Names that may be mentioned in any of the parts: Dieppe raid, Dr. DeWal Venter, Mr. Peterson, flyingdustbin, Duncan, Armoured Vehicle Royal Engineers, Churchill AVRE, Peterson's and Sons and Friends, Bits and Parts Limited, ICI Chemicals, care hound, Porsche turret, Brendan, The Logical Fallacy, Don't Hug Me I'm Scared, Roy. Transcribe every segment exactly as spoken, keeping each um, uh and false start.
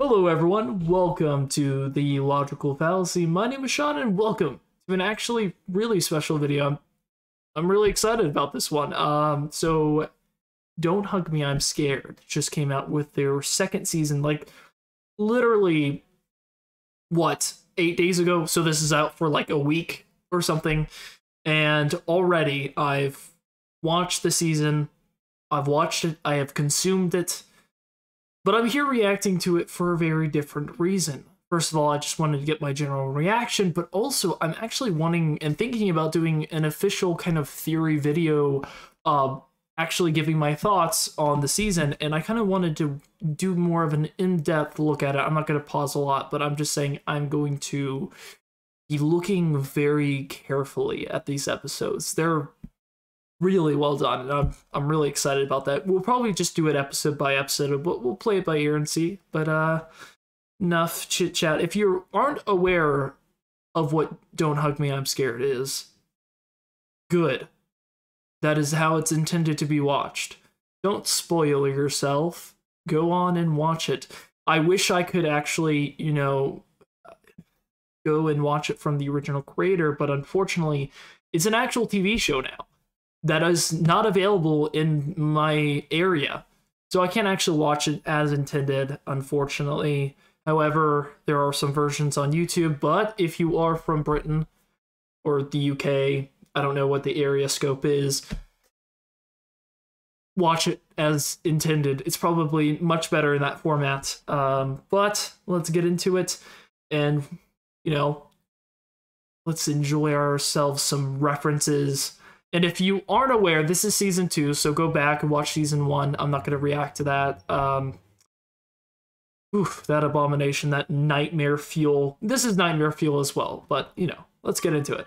Hello everyone, welcome to The Logical Fallacy. My name is Sean and welcome to an actually really special video. I'm, I'm really excited about this one. Um, so Don't Hug Me I'm Scared just came out with their second season, like literally, what, eight days ago? So this is out for like a week or something. And already I've watched the season, I've watched it, I have consumed it. But I'm here reacting to it for a very different reason. First of all, I just wanted to get my general reaction, but also I'm actually wanting and thinking about doing an official kind of theory video, uh, actually giving my thoughts on the season, and I kind of wanted to do more of an in-depth look at it. I'm not going to pause a lot, but I'm just saying I'm going to be looking very carefully at these episodes. They're really well done, and I'm, I'm really excited about that. We'll probably just do it episode by episode, but we'll play it by ear and see. But uh, enough chit-chat. If you aren't aware of what Don't Hug Me, I'm Scared is, good. That is how it's intended to be watched. Don't spoil yourself. Go on and watch it. I wish I could actually, you know, go and watch it from the original creator, but unfortunately, it's an actual T V show now that is not available in my area, so I can't actually watch it as intended, unfortunately. However, there are some versions on YouTube, but if you are from Britain or the U K, I don't know what the area scope is, watch it as intended. It's probably much better in that format. Um, but let's get into it and, you know, let's enjoy ourselves some references. And if you aren't aware, this is season two, so go back and watch season one. I'm not going to react to that. Um, oof, that abomination, that nightmare fuel. This is nightmare fuel as well, but, you know, let's get into it.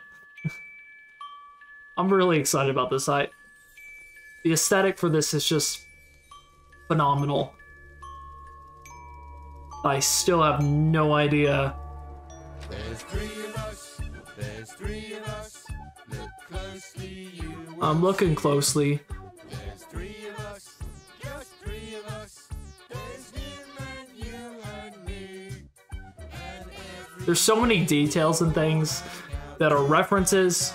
I'm really excited about this. I, the aesthetic for this is just phenomenal. I still have no idea. There's three of us. There's three of us. Look closely, you I'm looking closely. There's three of us, just three of us. There's him and you and me. And there's so many details and things that are references.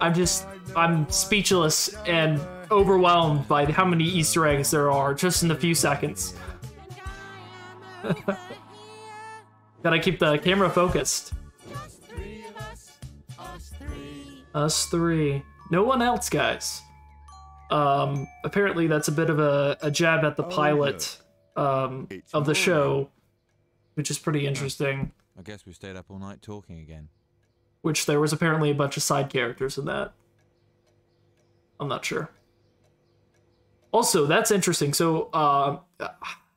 I'm just, I'm speechless and overwhelmed by how many Easter eggs there are just in a few seconds. Gotta keep the camera focused. Us three. No one else, guys. Um, apparently that's a bit of a, a jab at the pilot um, of the show, which is pretty interesting. I guess we stayed up all night talking again. Which there was apparently a bunch of side characters in that. I'm not sure. Also, that's interesting. So uh,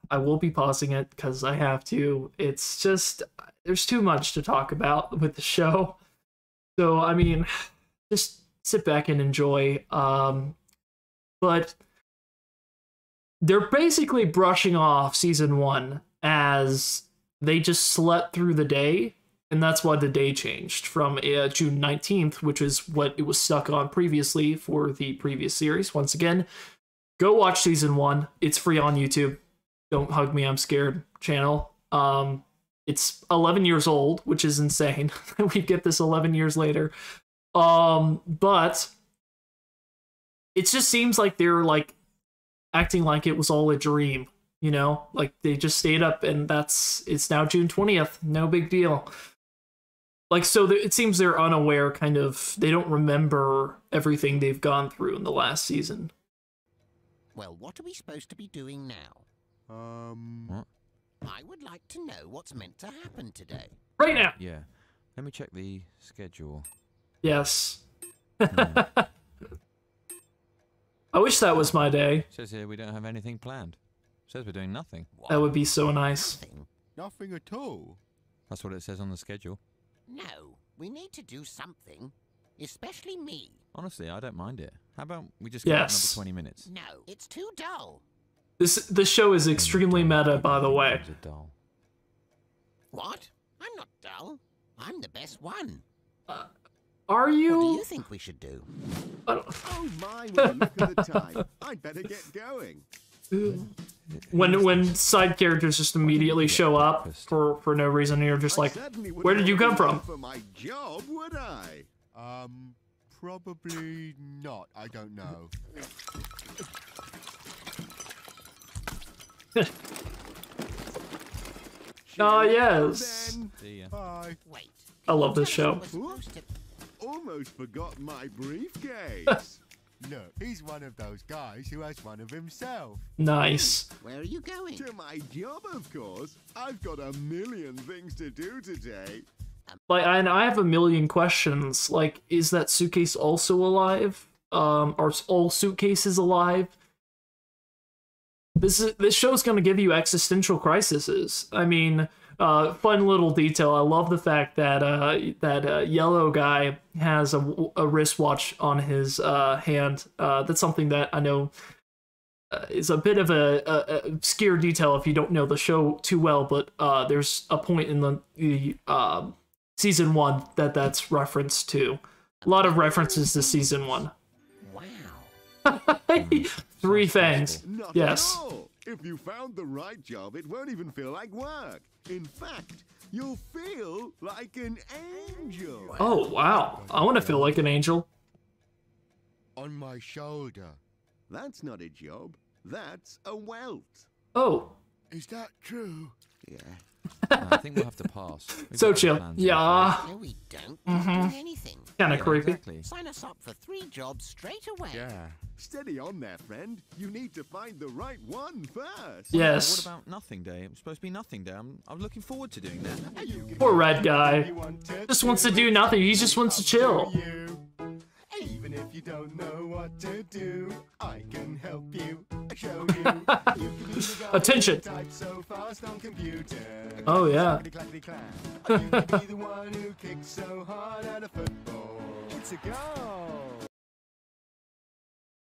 I will be pausing it because I have to. It's just, there's too much to talk about with the show. So, I mean, just sit back and enjoy. Um, but they're basically brushing off season one as they just slept through the day. And that's why the day changed from uh, June nineteenth, which is what it was stuck on previously for the previous series. Once again, go watch season one. It's free on YouTube. Don't Hug Me, I'm Scared channel. Um, it's eleven years old, which is insane. We get this eleven years later. Um, but it just seems like they're like acting like it was all a dream, you know, like they just stayed up and that's, it's now June twentieth. No big deal. Like, so th it seems they're unaware, kind of, they don't remember everything they've gone through in the last season. Well, what are we supposed to be doing now? Um, what? I would like to know what's meant to happen today. Right now. Yeah. Let me check the schedule. Yes. Mm. I wish that was my day. It says here we don't have anything planned. It says we're doing nothing. What? That would be so nice. Nothing. Nothing at all. That's what it says on the schedule. No, we need to do something, especially me. Honestly, I don't mind it. How about we just get yes. another twenty minutes? No, it's too dull. This this show is extremely meta, by the way. What? I'm not dull. I'm the best one. Uh, Are you? What do you think we should do? I don't... Oh my! Look at the time. I'd better get going. When when side characters just immediately show up for for no reason, and you're just like, where did you come from? For my job, would I? Um, probably not. I don't know. Oh yes. Bye. I love this show. Almost forgot my briefcase. Look, he's one of those guys who has one of himself. Nice. Where are you going? To my job, of course. I've got a million things to do today. Like, and I have a million questions. Like, is that suitcase also alive? Um, are all suitcases alive? This is, this show's gonna give you existential crises. I mean, uh, fun little detail. I love the fact that uh, that uh, yellow guy has a, a wristwatch on his uh, hand. Uh, that's something that I know uh, is a bit of a, a, a obscure detail if you don't know the show too well. But uh, there's a point in the, the uh, season one that that's referenced to. A lot of references to season one. Wow. Three fangs. Yes. If you found the right job, it won't even feel like work. In fact, you'll feel like an angel. Oh, wow. I want to feel like an angel. On my shoulder. That's not a job. That's a welt. Oh. Is that true? Yeah. No, I think we'll have to pass. We've so chill. Yeah. No, we don't. Mm-hmm. Do anything. Kind of yeah, creepy. Exactly. Sign us up for three jobs straight away. Yeah. Steady on there, friend. You need to find the right one first. Yes. What about nothing day? It's supposed to be nothing day. I'm, I'm looking forward to doing that. Poor red guy. Just wants to do nothing. He just wants to chill. Even if you don't know what to do, I can help you. I show you. You can be the guy attention. Type so fast on computer. Oh yeah. Or you can be the one who kicks so hard at a football. It's a goal.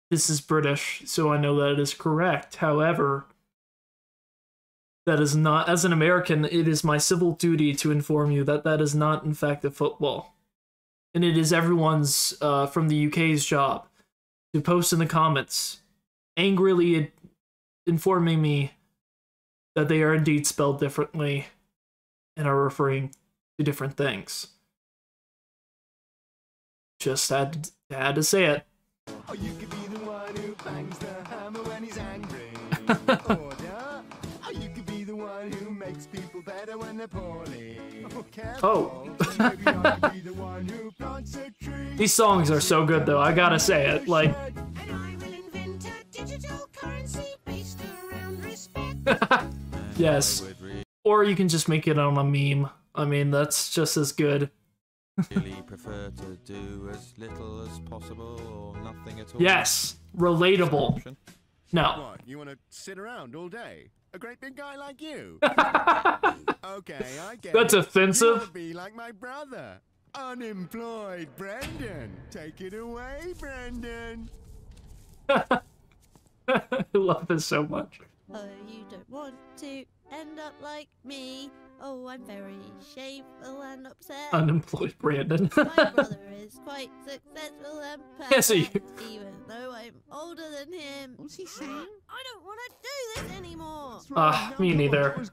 This is British, so I know that it is correct. However, that is not, as an American, it is my civil duty to inform you that that is not, in fact, a football. And it is everyone's uh, from the U K's job to post in the comments, angrily informing me that they are indeed spelled differently and are referring to different things. Just had to, had to say it. Or you could be the one who bangs the hammer when he's angry. Order. Or you could be the one who makes people better when they're poorly. Oh. These songs are so good, though. I gotta say it. Like, yes. Or you can just make it on a meme. I mean, that's just as good. Really prefer to do as little as possible or nothing at all. Yes, relatable. No. You want to sit around all day? A great big guy like you. Okay, I get that's it. Offensive. Be like my brother. Unemployed Brendan. Take it away, Brendan. I love this so much. Oh, you don't want to end up like me. Oh, I'm very shameful and upset. Unemployed Brendan. My brother is quite successful and perfect, even though I'm older than him. What's he saying? I don't want to do this anymore. Ah, uh, me neither.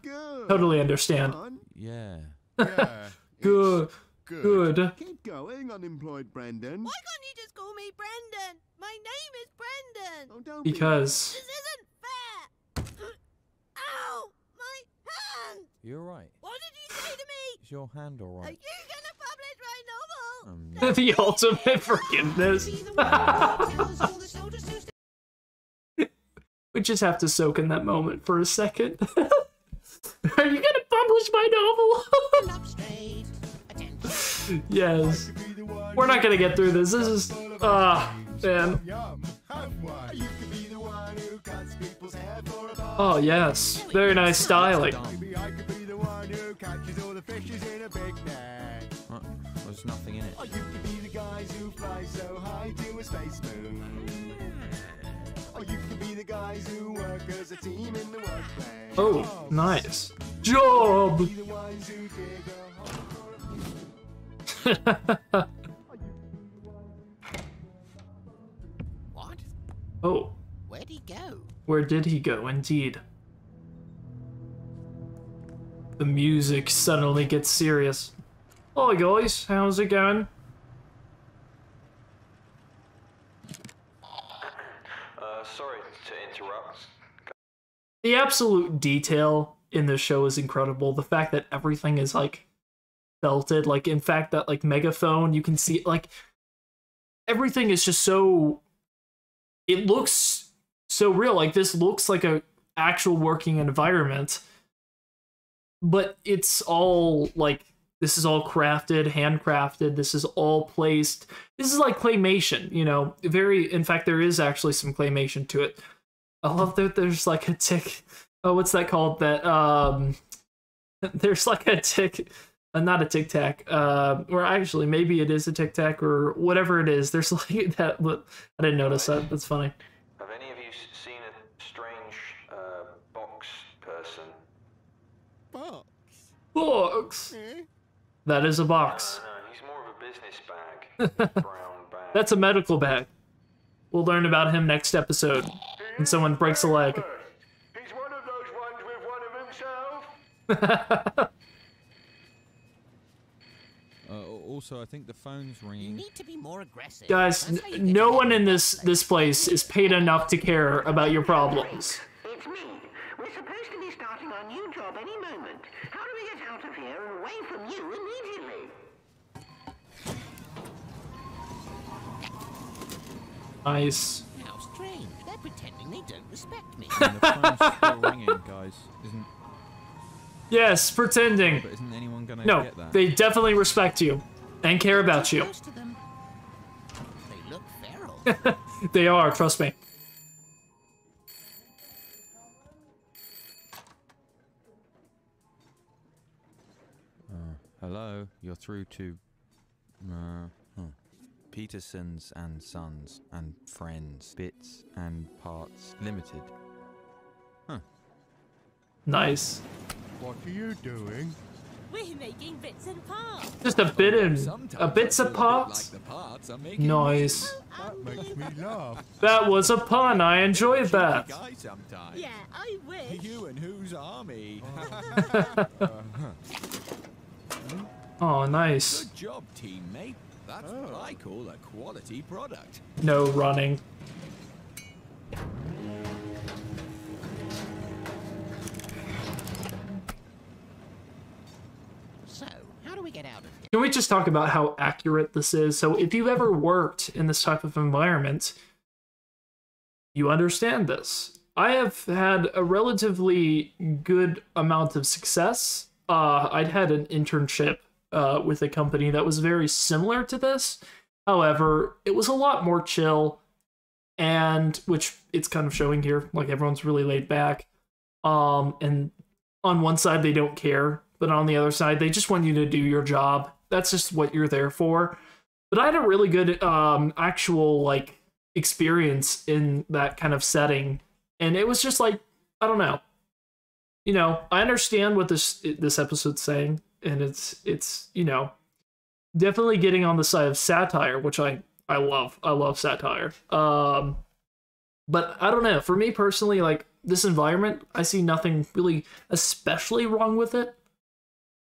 Totally understand. Yeah. Yeah. Good. Good. Good. Keep going, unemployed Brendan. Why can't you just call me Brendan? My name is Brendan. Oh, don't because. Be... This isn't fair. Ow! My hand! You're right. What did you say to me? Is your hand all right? Are you gonna publish my novel? Um, no. The ultimate forgiveness. We just have to soak in that moment for a second. Are you gonna publish my novel? Yes. We're not gonna get through this. This is ah uh, man. Oh yes, very nice styling. There's nothing in it. Or you could be the guys who fly so high to a space moon. Or you could be the guys who work as a team in the workplace. Oh, nice job. What? Oh. Where'd he go? Where did he go, indeed? The music suddenly gets serious. Hi guys, how's it going? Uh, sorry to interrupt. The absolute detail in this show is incredible. The fact that everything is like belted, like in fact that like megaphone, you can see like everything is just so, it looks so real. Like this looks like a actual working environment, but it's all like, this is all crafted, handcrafted. This is all placed. This is like claymation, you know, very, in fact, there is actually some claymation to it. I love that there's like a tick. Oh, what's that called? That, um, there's like a tick, uh, not a tic tac, uh, or actually maybe it is a tic tac or whatever it is. There's like that. I didn't notice that. That's funny. Have any of you seen a strange, uh, box person? Box? Box? Hmm? That is a box. No, no, no. He's more of a business bag. Brown bag. That's a medical bag. We'll learn about him next episode. When someone breaks a leg. He's one of those ones with one of himself. uh, also, I think the phone's ringing. You need to be more aggressive. Guys, n no one in this this place is paid enough to care about your problems. It's me. We're supposed to be starting our new job any moment. How do we get out of here and away from you immediately? Nice. How strange. They're pretending they don't respect me. And the phone's still ringing, guys. Isn't... Yes, pretending. But isn't anyone gonna no, get that? They definitely respect you and care about you. Close to them. They look feral. They are, trust me. Hello, you're through to uh, huh. Peterson's and Sons and Friends, Bits and Parts Limited. Huh. Nice. What are you doing? We're making bits and parts. Just a bit in a bits of parts. Like parts nice. That makes me laugh. That was a pun. I enjoyed that. Yeah, I wish. You and whose army? Oh, nice. Good job, teammate. That's oh. what I call a quality product. No running. So, how do we get out of here? Can we just talk about how accurate this is? So, if you've ever worked in this type of environment, you understand this. I have had a relatively good amount of success. Uh, I'd had an internship Uh, with a company that was very similar to this. However, it was a lot more chill, and which it's kind of showing here, like everyone's really laid back. Um, and on one side, they don't care, but on the other side, they just want you to do your job. That's just what you're there for. But I had a really good um, actual like experience in that kind of setting. And it was just like, I don't know. You know, I understand what this this episode's saying. And it's, it's, you know, definitely getting on the side of satire, which I, I love. I love satire. Um, but I don't know. For me personally, like, this environment, I see nothing really especially wrong with it.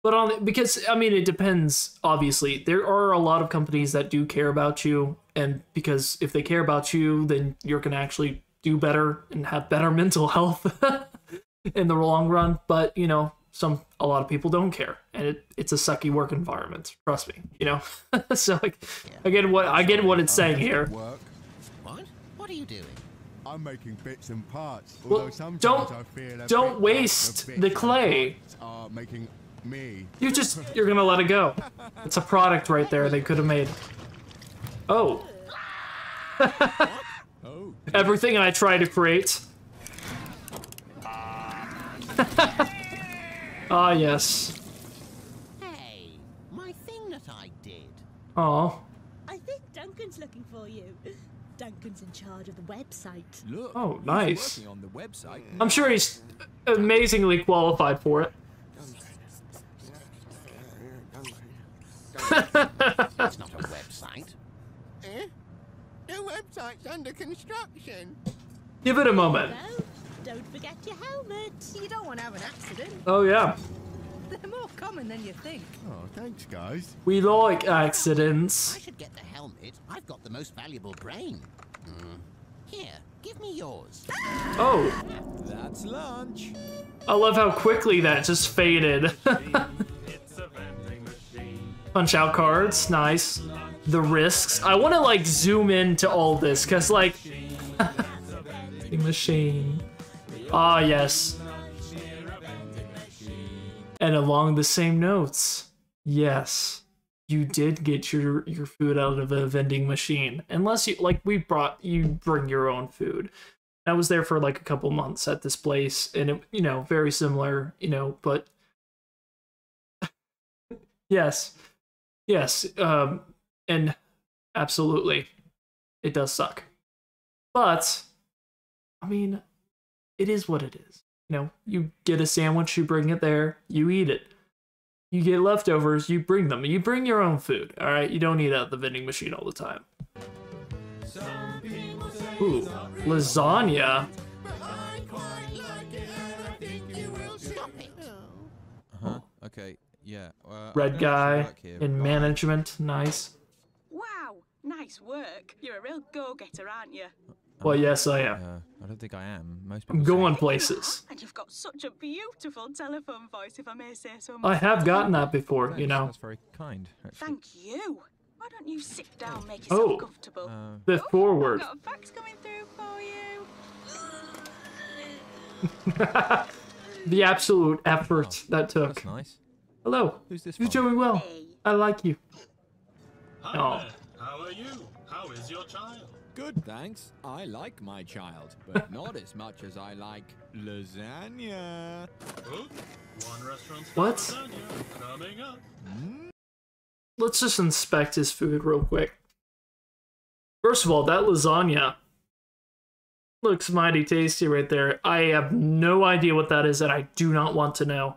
But on, because, I mean, it depends, obviously. There are a lot of companies that do care about you. And because if they care about you, then you're going to actually do better and have better mental health in the long run. But, you know. Some a lot of people don't care, and it, it's a sucky work environment. Trust me, you know. So like, yeah. I get what I get what it's saying here. Work. What? What are you doing? I'm making bits and parts. Well, sometimes don't I feel don't waste the, the clay. Are making me. You just you're gonna let it go. It's a product right there they could have made. Oh. oh Everything I try to create. Ah, yes. Hey, my thing that I did. Oh. I think Duncan's looking for you. Duncan's in charge of the website. Look, oh, nice. He's working on the website. I'm sure he's amazingly qualified for it. It's not a website. Eh? The website's under construction. Give it a moment. Don't forget your helmet. You don't want to have an accident. Oh yeah. They're more common than you think. Oh, thanks, guys. We like accidents. I should get the helmet. I've got the most valuable brain. Mm. Here, give me yours. Oh. That's lunch. I love how quickly that just faded. It's a vending machine. Punch out cards. Nice. The risks. I want to, like, zoom into all this, because, like... machine. Ah, yes. And along the same notes. Yes. You did get your, your food out of a vending machine. Unless you, like, we brought, you bring your own food. I was there for, like, a couple months at this place, and it, you know, very similar, you know, but... yes. Yes. Um... And absolutely, it does suck. But, I mean, it is what it is. You know, you get a sandwich, you bring it there, you eat it. You get leftovers, you bring them. You bring your own food, all right? You don't eat out the vending machine all the time. Ooh, lasagna. Uh-huh, okay, yeah. Uh, Red guy in management, nice. Nice work. You're a real go-getter, aren't you? Well, yes, I am. Uh, I don't think I am. Most people I'm going places. And you've got such a beautiful telephone voice, if I may say so myself. I have gotten that before, you know. That's very kind, actually. Thank you. Why don't you sit down, make yourself oh. comfortable? Uh, the oh, forward. I've got a fax coming through for you. The absolute effort oh, that took. That's nice. Hello. Who's this? You're doing well. Hey. I like you. Hi. Oh. How are you? How is your child? Good, thanks. I like my child, but not as much as I like lasagna. Oops, one restaurant what? Coming up. Let's just inspect his food real quick. First of all, that lasagna looks mighty tasty right there. I have no idea what that is, and I do not want to know.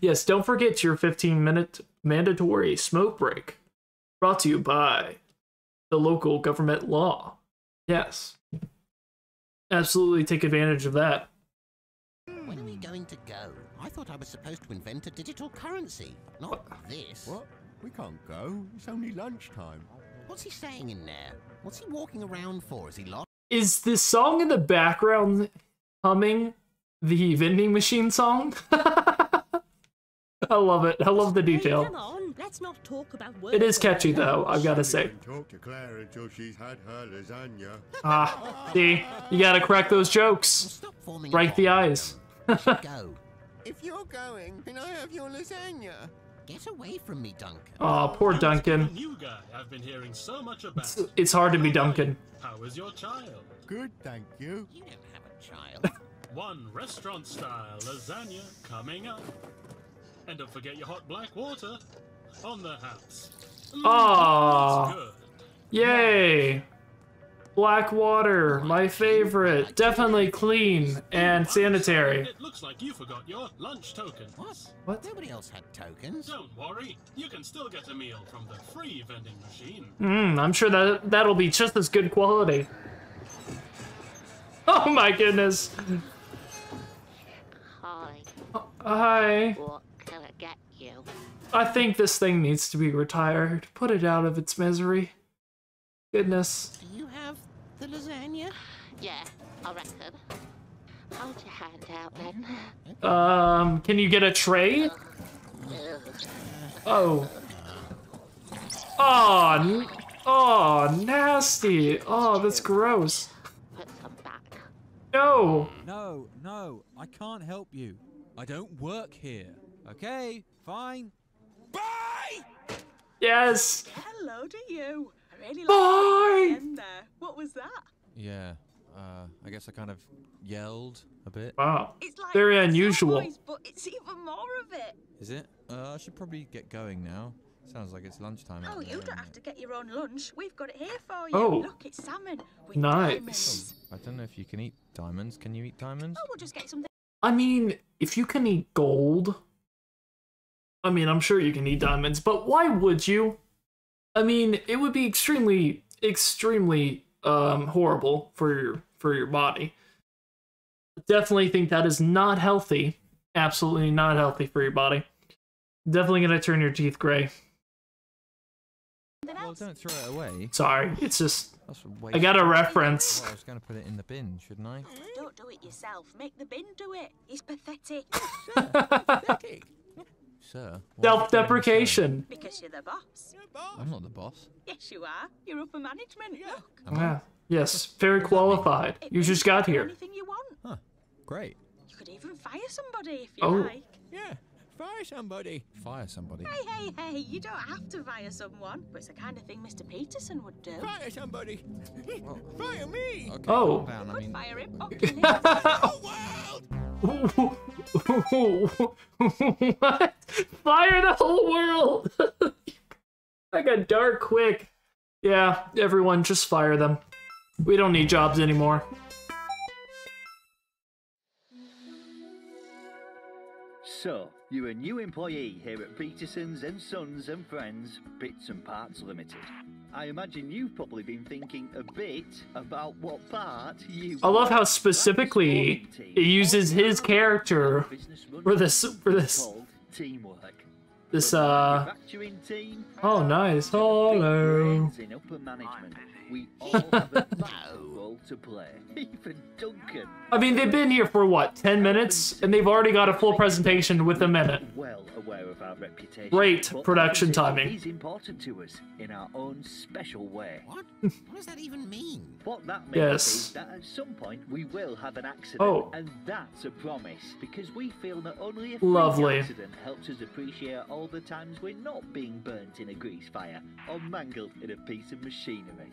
Yes, don't forget your fifteen minute mandatory smoke break. Brought to you by the local government law. Yes. Absolutely take advantage of that. When are we going to go? I thought I was supposed to invent a digital currency. Not what? This. What? We can't go. It's only lunchtime. What's he saying in there? What's he walking around for? Is he lost? Is this song in the background humming the vending machine song? I love it. I love the detail. Hey, come on. Let's not talk about work. It is catchy, though, I've got to say. Talk to Claire until she's had her lasagna. Ah, see? You got to crack those jokes. Break the eyes. Go. If you're going, then I have your lasagna. Get away from me, Duncan. Aw, oh, poor Duncan. You guy I've been hearing so much about. It's, it's hard to be Duncan. How is your child? Good, thank you. You don't have a child. One restaurant-style lasagna coming up. And don't forget your hot black water on the house. Oh, yay! Black water, my favorite. Definitely clean and sanitary. It looks like you forgot your lunch token. What? What? Nobody else had tokens. Don't worry, you can still get a meal from the free vending machine. Hmm, I'm sure that that'll be just as good quality. Oh my goodness. Hi. Oh, hi. I think this thing needs to be retired. Put it out of its misery. Goodness. Do you have the lasagna? Yeah, I reckon. Hold your hand out then. Um, can you get a tray? Oh. Oh, oh, nasty. Oh, that's gross. Put some back. No. No, no, I can't help you. I don't work here. Okay, fine. Bye! Yes. Hello to you. I really like the end there. What was that? Yeah. Uh, I guess I kind of yelled a bit. Wow. It's like very unusual. Voice, but it's even more of it. Is it? Uh, I should probably get going now. Sounds like it's lunchtime. Oh, you don't have to get your own lunch. We've got it here for you. Oh. Look, it's salmon with diamonds. Oh, I don't know if you can eat diamonds. Can you eat diamonds? Oh, we'll just get something. I mean, if you can eat gold, I mean, I'm sure you can eat diamonds, but why would you? I mean, it would be extremely, extremely um, horrible for your for your body. I definitely think that is not healthy, absolutely not healthy for your body. Definitely gonna turn your teeth gray. Well, don't throw it away. Sorry, it's just I got a reference. Well, I was gonna put it in the bin, shouldn't I? Don't do it yourself. Make the bin do it. He's pathetic. Sir, pathetic. Sir, self-deprecation. Because you're the boss. You're boss. I'm not the boss. Yes, you are. You're upper management. Yeah. Look. Yeah. Yes, very qualified. You just got here. Anything you want. Huh. Great. You could even fire somebody if you oh. like. Yeah. Fire somebody. Fire somebody. Hey, hey, hey, you don't have to fire someone, but it's the kind of thing Mister Peterson would do. Fire somebody. Fire me. Okay, oh. I mean... fire him. What? Fire the whole world. I got dark quick. Yeah, everyone, just fire them. We don't need jobs anymore. So, you're a new employee here at Peterson's and Sons and Friends, Bits and Parts Limited. I imagine you've probably been thinking a bit about what part you... I love how specifically it uses his character for this, for this. Teamwork. This, uh... Oh, nice. Hello. I mean, they've been here for, what, ten minutes? And they've already got a full presentation with a minute. Great production timing. Is important to us in our own special way. What? What does that even mean? What that means yes. is that at some point we will have an accident. Oh. And that's a promise. Because we feel that only a free accident helps us appreciate all the times we're not being burnt in a grease fire or mangled in a piece of machinery.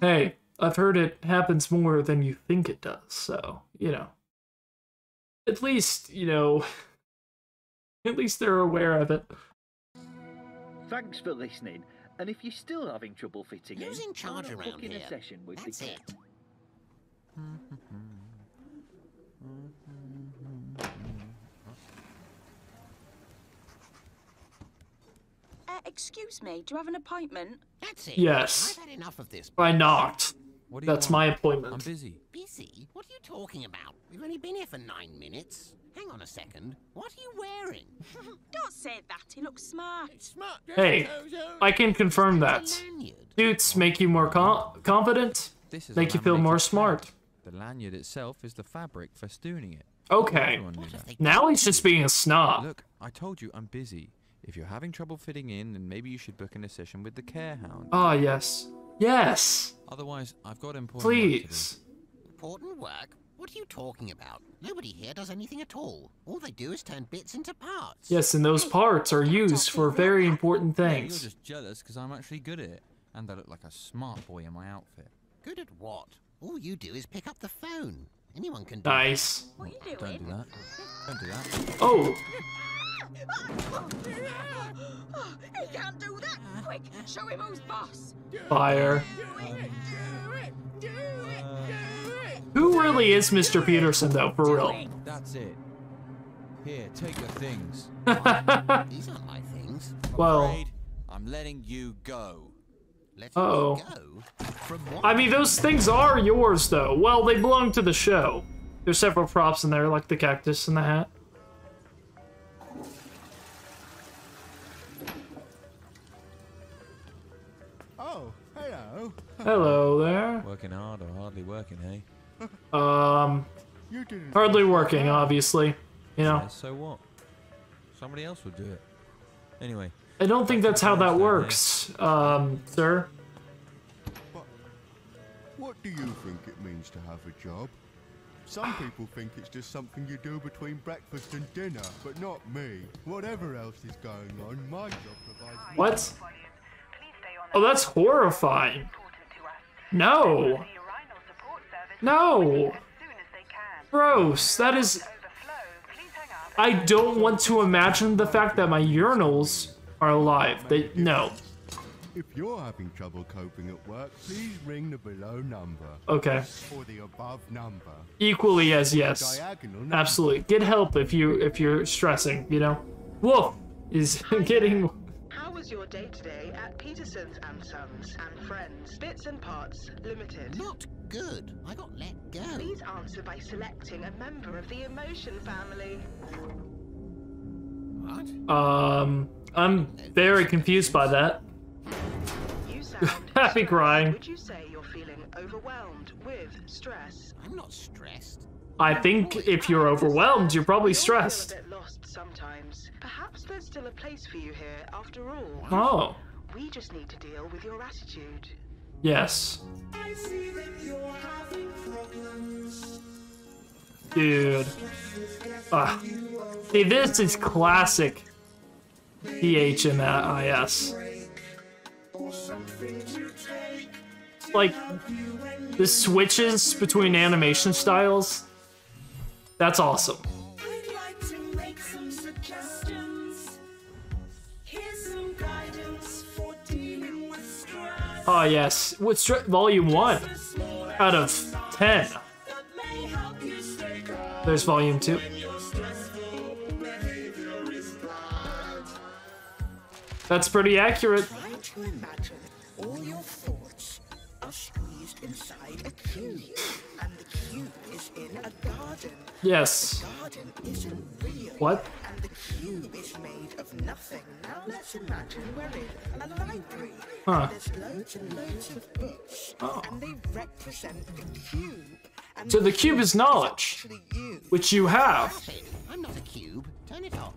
Hey, I've heard it happens more than you think it does, so, you know. At least, you know, at least they're aware of it. Thanks for listening, and if you're still having trouble fitting Who's in, in charge around here? A session with That's the it. Excuse me, do you have an appointment? That's it. Yes. I've had enough of this. I knocked. What do you That's want? My appointment. I'm busy. Busy? What are you talking about? We've only been here for nine minutes. Hang on a second. What are you wearing? Don't say that. He looks smart. It's smart. Hey, I can confirm that. Suits make you more com confident. This is make you feel more smart. The lanyard itself is the fabric festooning it. Okay. Now he's just being a snob. Look, I told you I'm busy. If you're having trouble fitting in, then maybe you should book in a session with the care hound. Ah, oh, yes. Yes! Otherwise, I've got important Please. work to do. Important work? What are you talking about? Nobody here does anything at all. All they do is turn bits into parts. Yes, and those parts are used for very important things. Yeah, you're just jealous because I'm actually good at it. And I look like a smart boy in my outfit. Good at what? All you do is pick up the phone. Anyone can do that. Nice. What are you doing? Don't do that. Don't do that. Oh! He can't do that! Quick, show him who's boss! Fire. Who really is Mister Peterson, though, for real? That's it. Here, take your things. These aren't my things. Well, I'm letting you go. Uh-oh. I mean, those things are yours, though. Well, they belong to the show. There's several props in there, like the cactus and the hat. Hello there. Working hard or hardly working, hey? Um, hardly working, obviously. You know. So what? Somebody else would do it. Anyway. I don't think that's how that works, um, sir. But what do you think it means to have a job? Some people think it's just something you do between breakfast and dinner, but not me. Whatever else is going on, my job provides. What? Oh, that's horrifying. No. No. Gross. That is... I don't want to imagine the fact that my urinals are alive. They... No. If you're having trouble coping at work, please ring the below number. Okay. Or the above number. Equally as yes. Absolutely. Get help if you if you're stressing, you know. Wolf is getting... Your day today at Peterson's and Sons and Friends, Bits and Parts Limited. Not good. I got let go. Please answer by selecting a member of the emotion family. What? Um, I'm very confused by that. You sound happy crying. Would you say you're feeling overwhelmed with stress? I'm not stressed. I think if you're overwhelmed, you're probably stressed. You're a bit lost sometimes. Perhaps there's still a place for you here after all. Oh. We just need to deal with your attitude. Yes. I see that you're having problems. Dude. Ugh. See, this is classic D H M I S. Like, the switches between animation styles. That's awesome. I'd like to make some suggestions. Here's some guidance for dealing with stress. Oh yes, with stress, volume one out of ten. There's volume two. That's pretty accurate. Try to imagine all your thoughts are squeezed inside a cube, and the cube is in a garden. Yes. The garden isn't real. What? And the cube is made of nothing. Now let's imagine we're in a library. Huh. And there's loads and loads of books. Oh. And they represent the cube. And so the, the cube, cube is knowledge, is you. Which you have. I'm not a cube. Turn it off.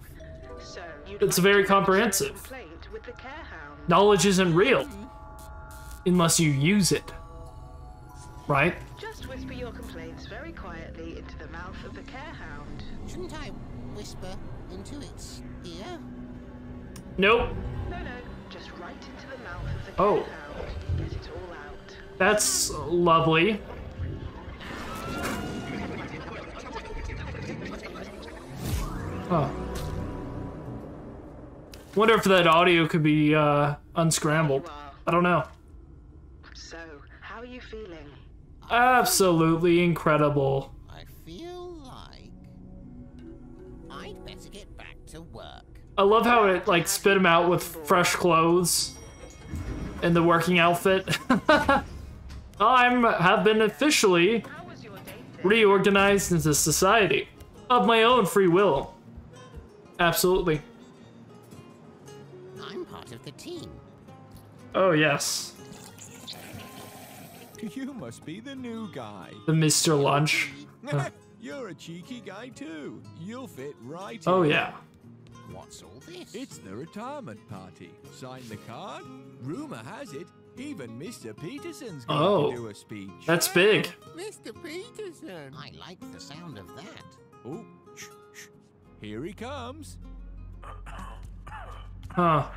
So it's very comprehensive. With the care hound. Knowledge isn't real unless you use it, right? Just whisper your complaints very quietly into the mouth of the care hound. Shouldn't I whisper into its ear? Nope. No, no, just right into the mouth of the care oh. hound. Get it all out. That's lovely. Huh. Wonder if that audio could be uh, unscrambled. I don't know. So, how are you feeling? Absolutely incredible. I feel like I'd better get back to work. I love how it like spit him out with fresh clothes and the working outfit. I'm have been officially reorganized into society of my own free will. Absolutely. The team. Oh yes. You must be the new guy. The Mister Lunch. You're a cheeky guy too. You'll fit right in. Oh yeah. What's all this? It's the retirement party. Sign the card. Rumor has it, even Mister Peterson's going oh, to do a speech. That's big. Mister Peterson. I like the sound of that. Oh, shh, shh. Here he comes. Huh.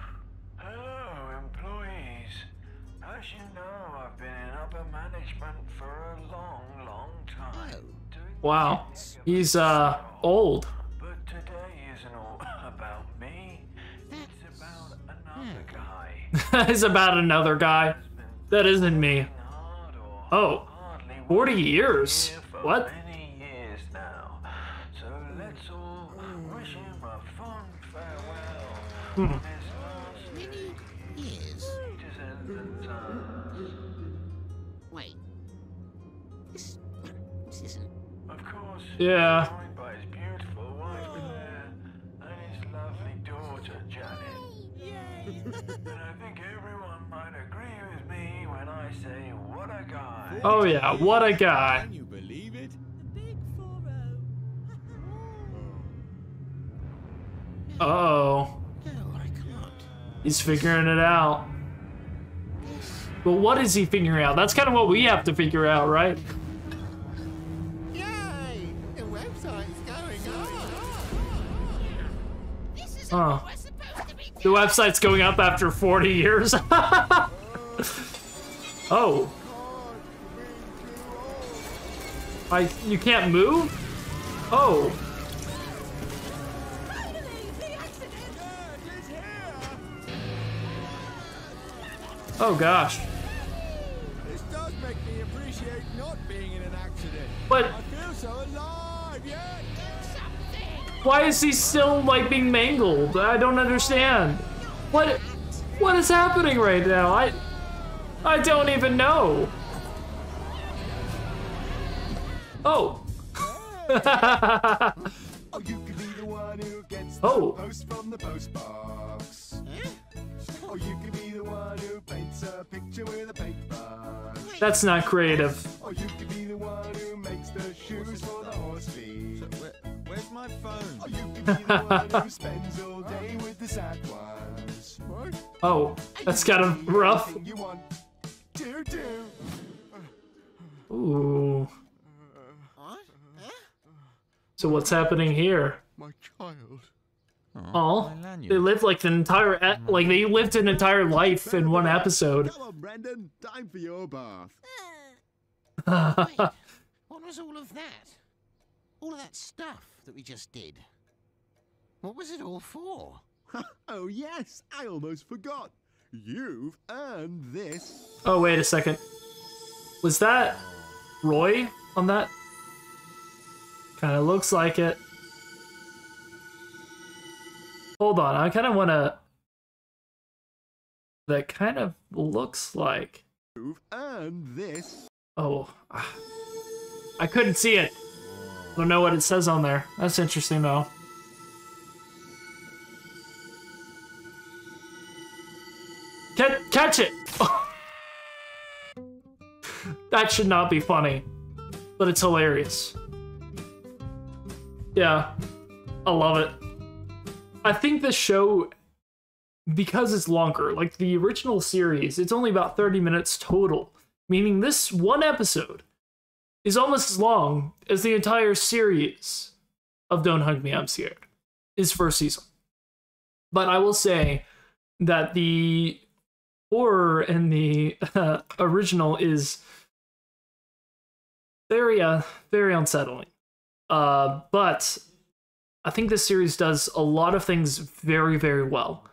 As you know, I've been in upper management for a long, long time. Wow, he's uh old. But today isn't all about me. It's about another guy. It's about another guy. That isn't me. Oh, forty years. What? Many years now. So let's all wish him a fond farewell. Hmm. Yeah. By his beautiful wife Claire and his lovely daughter Janet. Yay! And I think everyone might agree with me when I say what a guy. Oh yeah, what a guy. Can you believe it? The big four oh. Uh-oh. No, I can't. He's figuring it out. But what is he figuring out? That's kind of what we have to figure out, right? Oh. The website's going up after forty years. Oh. I you can't move? Oh. Oh gosh. This does make me appreciate not being in an accident. But I feel so alive, yeah. Why is he still like being mangled? I don't understand. What what is happening right now? I I don't even know. Oh! Oh, you could be the one who gets the oh. post from the post box. Huh? Or you could be the one who paints a picture with a paintbrush. That's not creative. Or you could be the one who makes the shoes for the horse feet. So where, where's my phone? Or you could be the one who spends all day with the sad ones. Oh, that's kind of rough. You want to do. Ooh. So what's happening here? My child. Oh, they lived like the entire e like they lived an entire life in one episode. Come on, Brendan, time for your bath. Wait, what was all of that? All of that stuff that we just did. What was it all for? Oh yes, I almost forgot. You've earned this. Oh wait a second. Was that Roy on that? Kind of looks like it. Hold on, I kind of want to... That kind of looks like... You've earned this. Oh. I couldn't see it. I don't know what it says on there. That's interesting, though. Catch, catch it! That should not be funny. But it's hilarious. Yeah, I love it. I think this show, because it's longer, like the original series, it's only about thirty minutes total, meaning this one episode is almost as long as the entire series of Don't Hug Me, I'm Scared, is first season. But I will say that the horror in the uh, original is very, uh, very unsettling. Uh, but I think this series does a lot of things very, very well.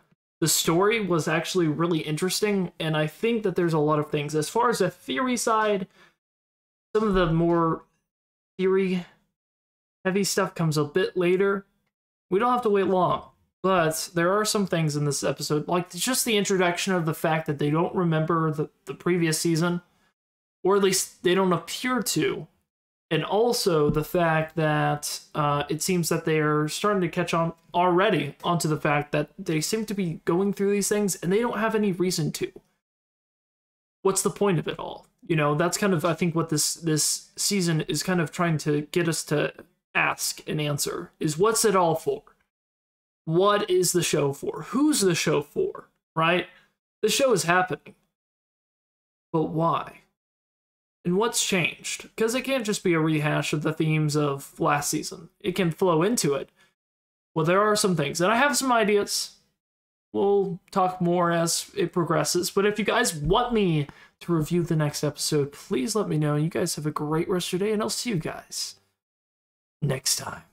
The story was actually really interesting, and I think that there's a lot of things. As far as the theory side, some of the more theory-heavy stuff comes a bit later. We don't have to wait long, but there are some things in this episode, like just the introduction of the fact that they don't remember the, the previous season, or at least they don't appear to. And also the fact that uh, it seems that they are starting to catch on already onto the fact that they seem to be going through these things and they don't have any reason to. What's the point of it all? You know, that's kind of, I think, what this, this season is kind of trying to get us to ask and answer is what's it all for? What is the show for? Who's the show for, right? The show is happening. But why? And what's changed? Because it can't just be a rehash of the themes of last season. It can flow into it. Well, there are some things. And I have some ideas. We'll talk more as it progresses. But if you guys want me to review the next episode, please let me know. You guys have a great rest of your day, and I'll see you guys next time.